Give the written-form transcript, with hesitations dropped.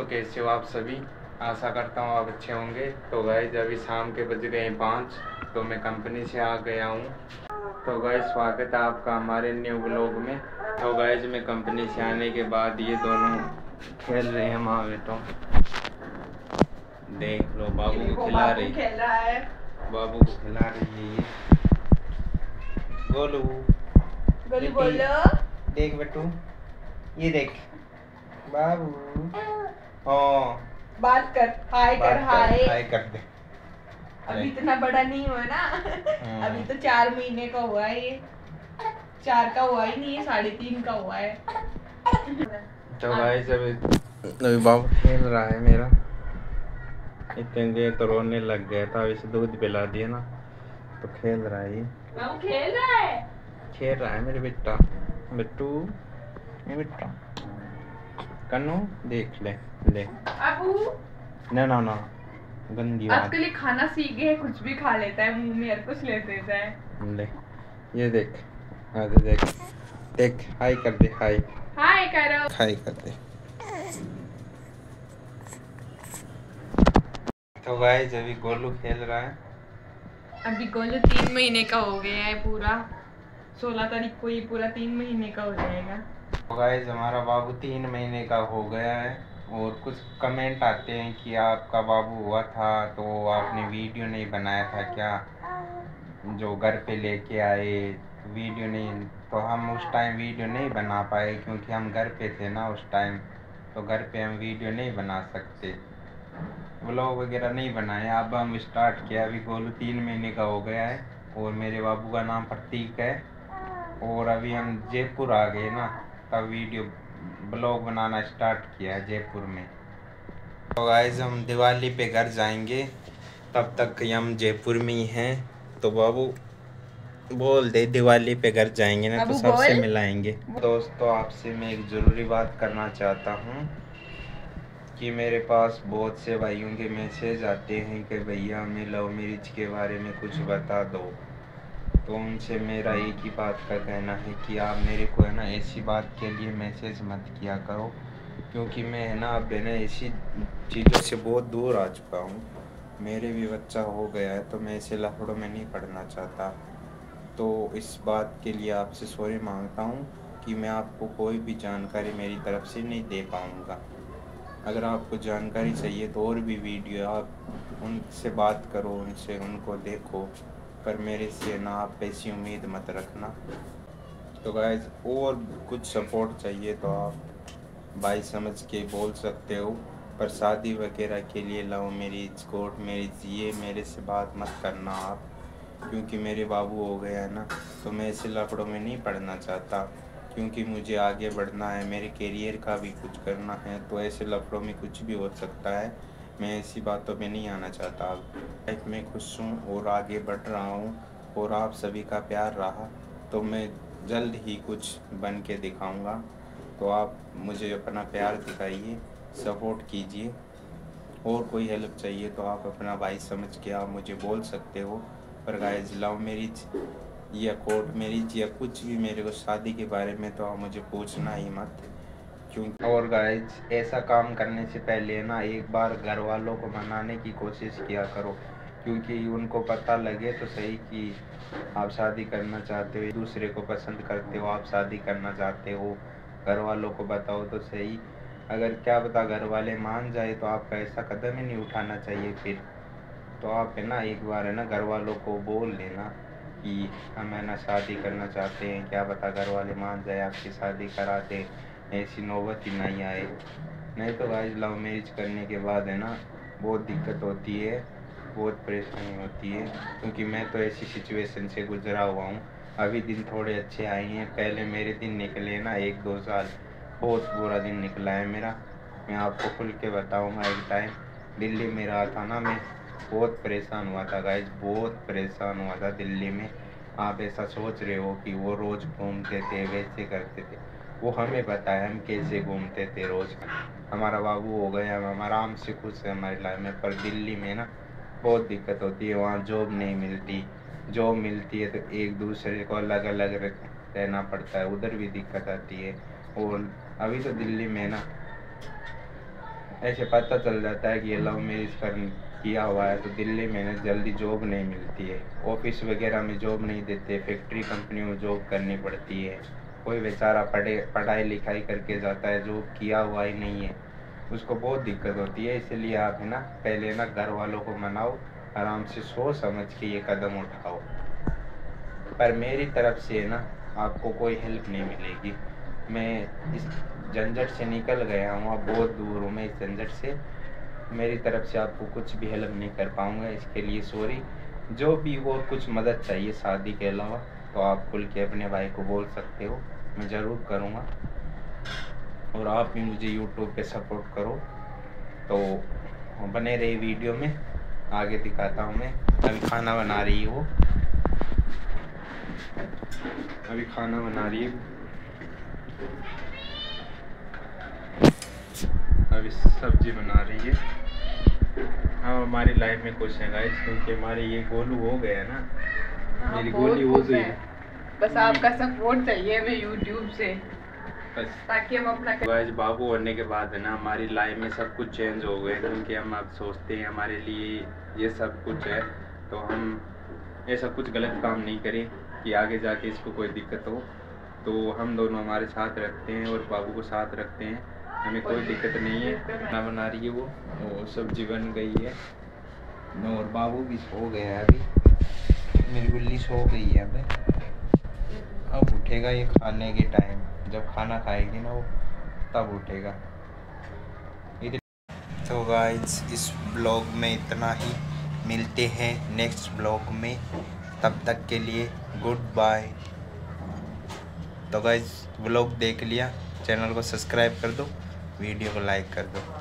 तो कैसे हो आप सभी, आशा करता हूँ आप अच्छे होंगे। तो गाइस अभी शाम के बज गए 5, तो मैं कंपनी से आ गया हूँ। तो गाइस स्वागत है आपका हमारे न्यू ब्लॉग में। तो गाइस मैं कंपनी से आने के बाद ये दोनों खेल रहे हैं माँ बेटों, देख लो बाबू को खिला रही, बाबू को खिला रही है ये। गोलू गोलू बोलो, देख बेटू ये देख बाबू, हाँ बात कर, हाय कर, हाय कर दे। अभी इतना बड़ा नहीं हुआ ना, अभी तो 4 महीने का हुआ है ये, 4 का हुआ ही नहीं है, 3.5 का हुआ है। तो भाई जब बाबू खेल रहा है मेरा, इतनी देर तो रोने लग गया था, अब इसे दूध पिला दिया ना तो खेल रहा है, बाबू खेल रहा है मेरे बेटा बिट्टू, ये बिट्टा कन्नू देख ले ले अबू, ना ना ना गंदी बात। आजकल ये खाना सीख गए, कुछ भी खा लेता है, मुंह में हर कुछ ले लेता है। ले ये देख, आधे देख देख, हाय कर दे, हाय करो, हाय कर दे। तो गाइस अभी गोलू खेल रहा है, अभी गोलू 3 महीने का हो गया है पूरा, 16 तारीख को ये पूरा 3 महीने का हो जाएगा। तो गाइस हमारा बाबू 3 महीने का हो गया है, और कुछ कमेंट आते हैं कि आपका बाबू हुआ था तो आपने वीडियो नहीं बनाया था क्या, जो घर पे लेके आए वीडियो नहीं, तो हम उस टाइम वीडियो नहीं बना पाए क्योंकि हम घर पे थे ना उस टाइम, तो घर पे हम वीडियो नहीं बना सकते, व्लॉग वगैरह नहीं बनाए। अब हम स्टार्ट किया, अभी गोलू 3 महीने का हो गया है, और मेरे बाबू का नाम प्रतीक है, और अभी हम जयपुर आ गए ना तब वीडियो ब्लॉग बनाना स्टार्ट किया है जयपुर में। तो गाइस हम दिवाली पे घर जाएंगे, तब तक हम जयपुर में ही हैं। तो बाबू बोल दे, दिवाली पे घर जाएंगे ना तो सबसे मिलाएंगे। दोस्तों आपसे मैं एक ज़रूरी बात करना चाहता हूँ कि मेरे पास बहुत से भाइयों के मैसेज आते हैं कि भैया हमें लव मैरिज के बारे में कुछ बता दो, तो उनसे मेरा एक ही बात का कहना है कि आप मेरे को है ना ऐसी बात के लिए मैसेज मत किया करो, क्योंकि मैं है ना अब है ना ऐसी चीज़ों से बहुत दूर आ चुका हूँ, मेरे भी बच्चा हो गया है, तो मैं ऐसे लफड़ों में नहीं पढ़ना चाहता। तो इस बात के लिए आपसे सॉरी मांगता हूँ कि मैं आपको कोई भी जानकारी मेरी तरफ से नहीं दे पाऊँगा। अगर आपको जानकारी चाहिए तो और भी वीडियो आप उनसे बात करो, उनसे उनको देखो, पर मेरे से ना आप ऐसी उम्मीद मत रखना। तो गाइस और कुछ सपोर्ट चाहिए तो आप भाई समझ के बोल सकते हो, पर शादी वगैरह के लिए लव मैरिज कोर्ट मैरिज ये मेरे से बात मत करना आप, क्योंकि मेरे बाबू हो गया है ना, तो मैं ऐसे लफड़ों में नहीं पढ़ना चाहता, क्योंकि मुझे आगे बढ़ना है, मेरे कैरियर का भी कुछ करना है, तो ऐसे लफड़ों में कुछ भी हो सकता है, मैं ऐसी बातों में नहीं आना चाहता। लाइफ में खुश हूँ और आगे बढ़ रहा हूँ, और आप सभी का प्यार रहा तो मैं जल्द ही कुछ बन के दिखाऊँगा, तो आप मुझे अपना प्यार दिखाइए, सपोर्ट कीजिए, और कोई हेल्प चाहिए तो आप अपना भाई समझ के आप मुझे बोल सकते हो। पर गाइस लव मैरिज या कोर्ट मैरिज या कुछ भी मेरे को शादी के बारे में तो आप मुझे पूछना ही मत, क्योंकि और गाइस ऐसा काम करने से पहले ना एक बार घर वालों को मनाने की कोशिश किया करो, क्योंकि उनको पता लगे तो सही कि आप शादी करना चाहते हो, दूसरे को पसंद करते हो, आप शादी करना चाहते हो, घर वालों को बताओ तो सही। अगर क्या पता घर वाले मान जाए तो आपका ऐसा कदम ही नहीं उठाना चाहिए फिर, तो आप है ना एक बार है ना घर वालों को बोल देना कि हम है ना शादी करना चाहते हैं, क्या पता घर वाले मान जाए आपकी शादी करा दे, ऐसी नौबत ही नहीं आए। नहीं तो गाइस लव मैरिज करने के बाद है ना बहुत दिक्कत होती है, बहुत परेशानी होती है, क्योंकि मैं तो ऐसी सिचुएशन से गुजरा हुआ हूँ। अभी दिन थोड़े अच्छे आए हैं, पहले मेरे दिन निकले ना 1-2 साल, बहुत बुरा दिन निकला है मेरा, मैं आपको खुल के बताऊँगा। एक टाइम दिल्ली में रहा था ना मैं, बहुत परेशान हुआ था गाइस, बहुत परेशान हुआ था दिल्ली में। आप ऐसा सोच रहे हो कि वो रोज़ घूमते थे वैसे करते थे, वो हमें पता है हम कैसे घूमते थे रोज़। हमारा बाबू हो गया, हम आराम से खुश है हमारी लाइफ में, पर दिल्ली में ना बहुत दिक्कत होती है, वहाँ जॉब नहीं मिलती, जॉब मिलती है तो एक दूसरे को अलग अलग रहना पड़ता है, उधर भी दिक्कत आती है। और अभी तो दिल्ली में ना ऐसे पता चल जाता है कि ये लव मैरिज कर किया हुआ है। तो दिल्ली में जल्दी जॉब नहीं मिलती है, ऑफिस वगैरह में जॉब नहीं देते, फैक्ट्री कंपनी में जॉब करनी पड़ती है। कोई बेचारा पढ़ाई लिखाई करके जाता है, जॉब किया हुआ ही नहीं है, उसको बहुत दिक्कत होती है। इसलिए आप है ना पहले ना घर वालों को मनाओ, आराम से सोच समझ के ये कदम उठाओ। पर मेरी तरफ से ना आपको कोई हेल्प नहीं मिलेगी। मैं इस झंझट से निकल गया हूँ, अब बहुत दूर हूँ मैं इस झंझट से। मेरी तरफ से आपको कुछ भी हेल्प नहीं कर पाऊँगा, इसके लिए सॉरी। जो भी हो कुछ मदद चाहिए शादी के अलावा तो आप खुल के अपने भाई को बोल सकते हो, मैं ज़रूर करूँगा। और आप भी मुझे YouTube पे सपोर्ट करो, तो बने रही वीडियो में। आगे दिखाता हूँ मैं। अभी खाना बना रही है वो, अभी खाना बना रही है। अभी सब्जी बना रही है। हाँ हमारी लाइफ में कुछ है गाइस, क्योंकि हमारे ये गोलू हो गया ना, मेरी गोली हो गई। बस आपका सपोर्ट चाहिए हमें YouTube से, ताकि हम अपना गाइस बाबू होने के बाद है ना हमारी लाइफ में सब कुछ चेंज हो गए। क्योंकि हम अब सोचते हैं हमारे लिए ये सब कुछ है, तो हम ऐसा कुछ गलत काम नहीं करें कि आगे जाके इसको कोई दिक्कत हो। तो हम दोनों हमारे साथ रखते हैं और बाबू को साथ रखते हैं, हमें कोई दिक्कत नहीं है। खाना बना रही है वो, सब्जी बन गई है और बाबू भी सो गया है। अभी मेरी गुल्ली सो गई है, अब उठेगा ये खाने के टाइम, जब खाना खाएगी ना वो तब उठेगा। तो गाइस इस ब्लॉग में इतना ही, मिलते हैं नेक्स्ट ब्लॉग में, तब तक के लिए गुड बाय। तो गाइस ब्लॉग देख लिया, चैनल को सब्सक्राइब कर दो, वीडियो को लाइक कर दो।